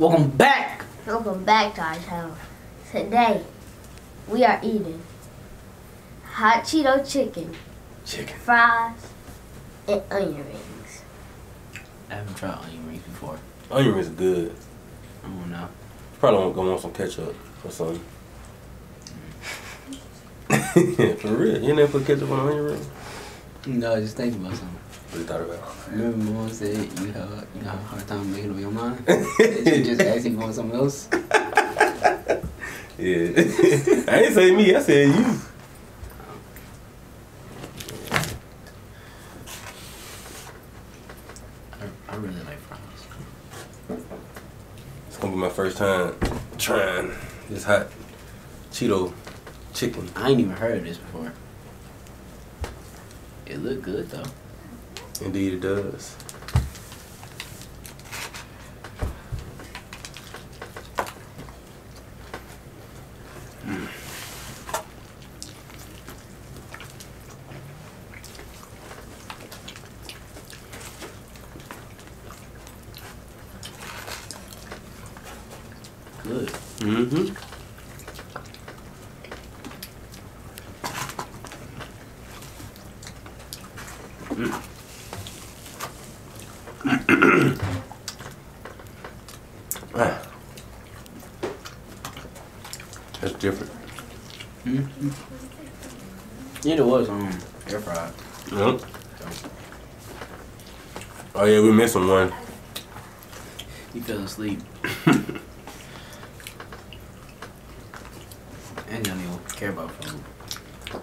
Welcome back. Welcome back to our channel. Today, we are eating hot Cheeto chicken, fries, and onion rings. I haven't tried onion rings before. Onion rings are good. I don't know. Probably won't go on some ketchup or something. For real, you never put ketchup on onion rings? No, I just think about something. What you thought about? Remember when Mom said you have a hard time making up your mind? You just asking for something else? Yeah. I ain't say me, I said you. I really like fries. It's gonna be my first time trying this hot Cheeto chicken. I ain't even heard of this before. It look good though. Indeed it does. Mm. Good. Mm-hmm. That's different. Mm-hmm. It was air fried. Yep. Oh yeah, we missing one. You fell asleep. And you don't even care about food.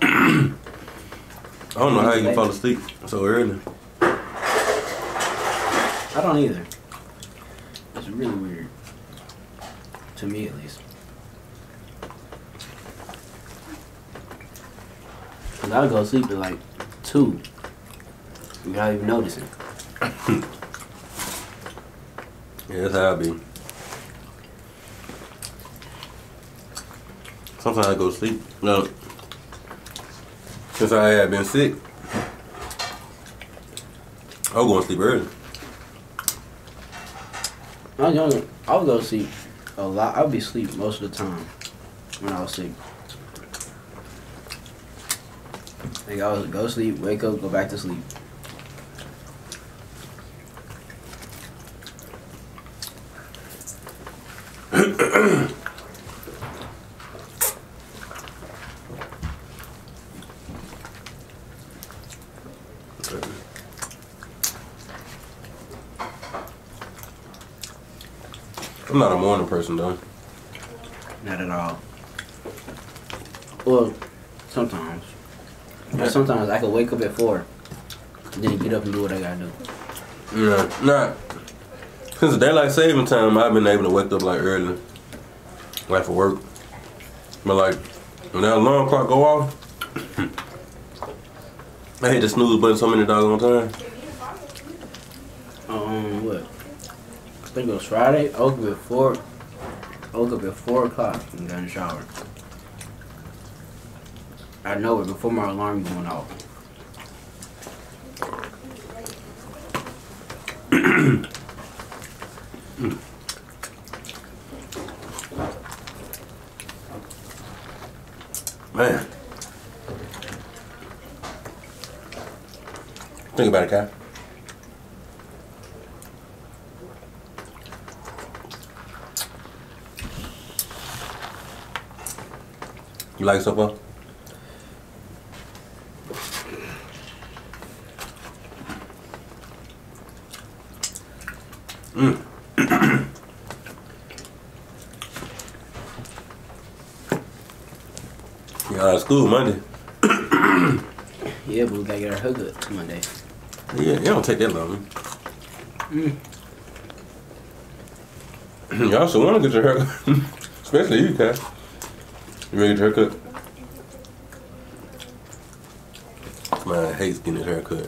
I don't know how you can fall asleep so early. I don't either. It's really weird. To me, at least. Cause I'll go to sleep at like 2 without even noticing. Yeah, that's how I be. Sometimes I go to sleep. No, since I had been sick, I was going to sleep early. When I was younger, I would go to sleep a lot. I would be asleep most of the time when I was asleep. Like I would go to sleep, wake up, go back to sleep. I'm not a morning person though. Not at all. Well, sometimes. But sometimes I could wake up at 4, and then get up and do what I gotta do. Yeah, nah. Since daylight saving time, I've been able to wake up like early, like for work. But like when that alarm clock go off, I hit the snooze button so many doggone times. What? I think it was Friday. I woke up at 4 o'clock and got in the shower. I know it before my alarm even went off. Man, think about it, Kai. You like so far? Mm. You're out of school Monday. Yeah, but we gotta get our hookup Monday. Yeah, it don't take that long. Mm. Y'all should want to get your haircut. Especially you, Kai. You ready to haircut? Man hates getting his haircut.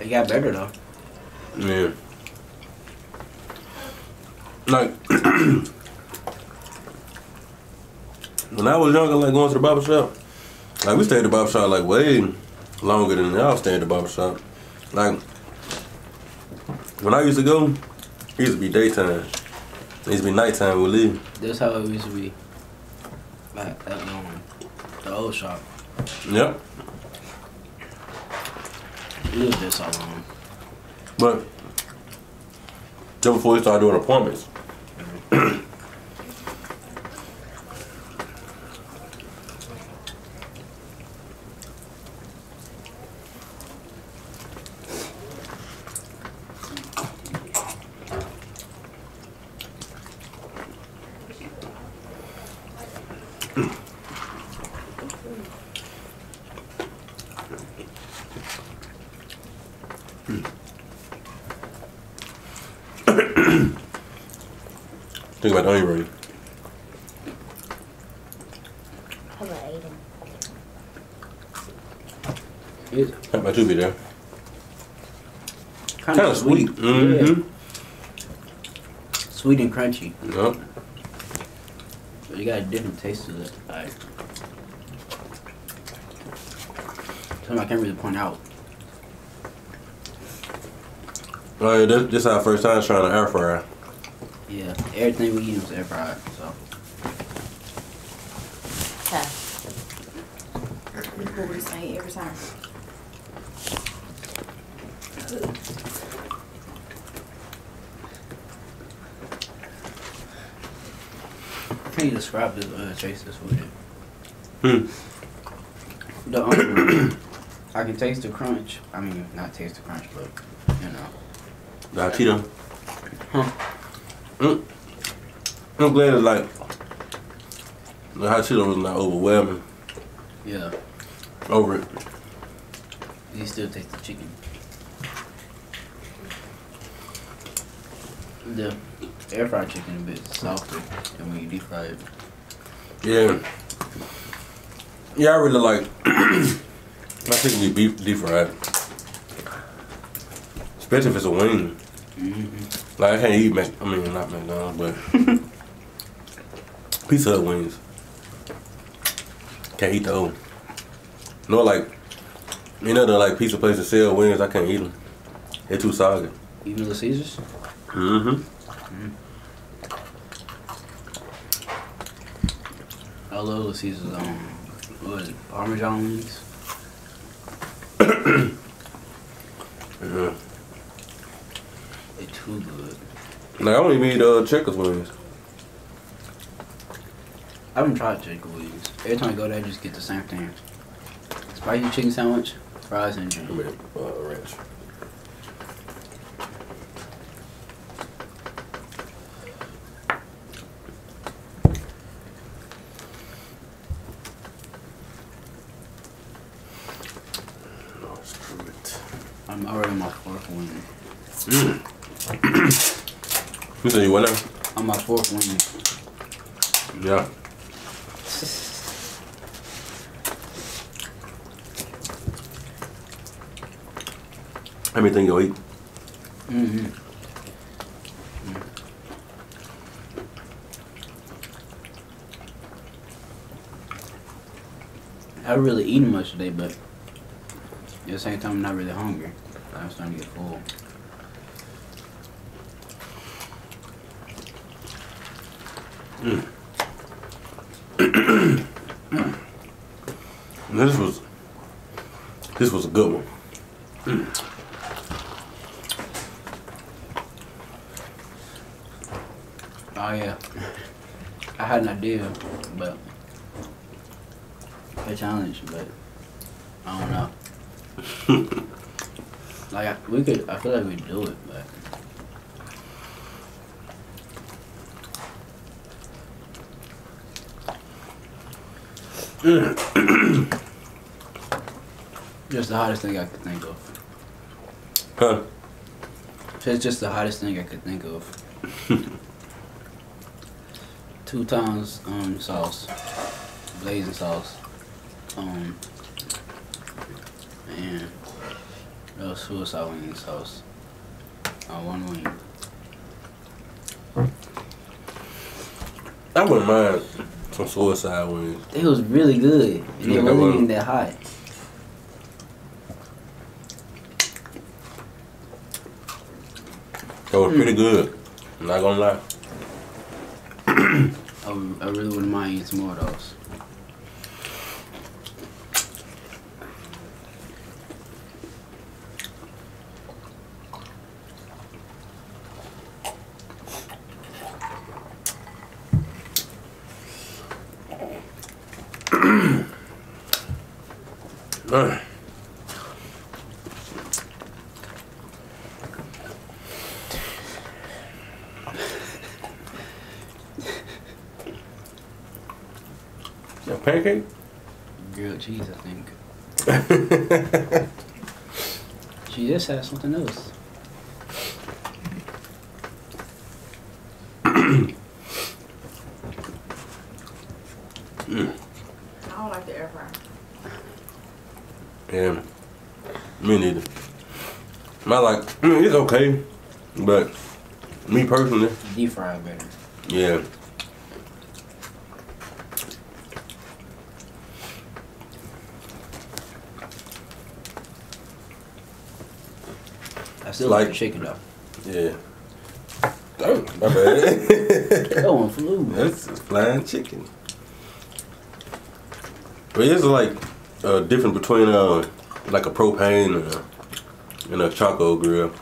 It got better though. Yeah. Like when I was younger, like going to the barber shop, like we stayed at the barber shop like way longer than y'all stayed at the barber shop. Like When I used to go, it used to be daytime. It used to be nighttime we would leave. That's how it used to be. Like that one. The old shop. Yep. We lived there so long. But just before we started doing appointments. Think about the onion ring. I'm gonna eat it. How about you, B-Dale? Kind of sweet. Mm-hmm. Yeah. Sweet and crunchy. Yep. But you got a different taste to it. Like, something I can't really point out. Oh, yeah, this is our first time trying to air fryer. Yeah, everything we eat was air fried, so. Yeah. What we just ate every time. Can you describe this taste this food? Hmm. The only I can taste the crunch. I mean, not taste the crunch, but you know. The Cheetos. Huh. Mm. I'm glad it's like the hot Cheeto was not overwhelming. Yeah. Over it. You still taste the chicken. The air fried chicken is a bit softer than when you deep fry it. Yeah. Yeah, I really like my chicken be deep fried. Especially if it's a wing. Mm-hmm. Like, I can't eat not McDonald's, but Pizza Hut wings. Can't eat the old. No, like, you know the like pizza place that sell wings, I can't eat them. They're too soggy. Even the Caesars? Mm-hmm. I love the Caesars, what is it, Parmesan wings? Yeah. Too good. Like, I don't even eat Checkers wings. I haven't tried Checkers wings. Every time I go there, I just get the same thing. Spicy chicken sandwich, fries, and drink. Ranch. No, screw it. I'm already on my fourth one. Mm. You say you went out? On my fourth one. Yeah. Everything you'll eat. Mm-hmm. I haven't really eaten much today, but at the same time, I'm not really hungry. I'm starting to get full. Mm. This was a good one. Mm. Oh yeah, I had an idea, but a challenge, but I don't know. Like I feel like we do it, but. Just the hottest thing I could think of. Huh? It's just the hottest thing I could think of. 2 tons sauce, blazing sauce, and suicide wing sauce. One wing. I wouldn't mind. Some suicide wings. It was really good. And it wasn't even that hot. It was pretty good. I'm not gonna lie. I really wouldn't mind eating some more of those. A pancake? Grilled cheese, I think. She just has something else. I don't like the air fryer. Yeah, me neither. It's okay, but me personally, deep fry better. Yeah. I still like the chicken though. Yeah. Damn, my bad. That one flew. That's a flying chicken. But it's like a difference between like a propane and a charcoal grill.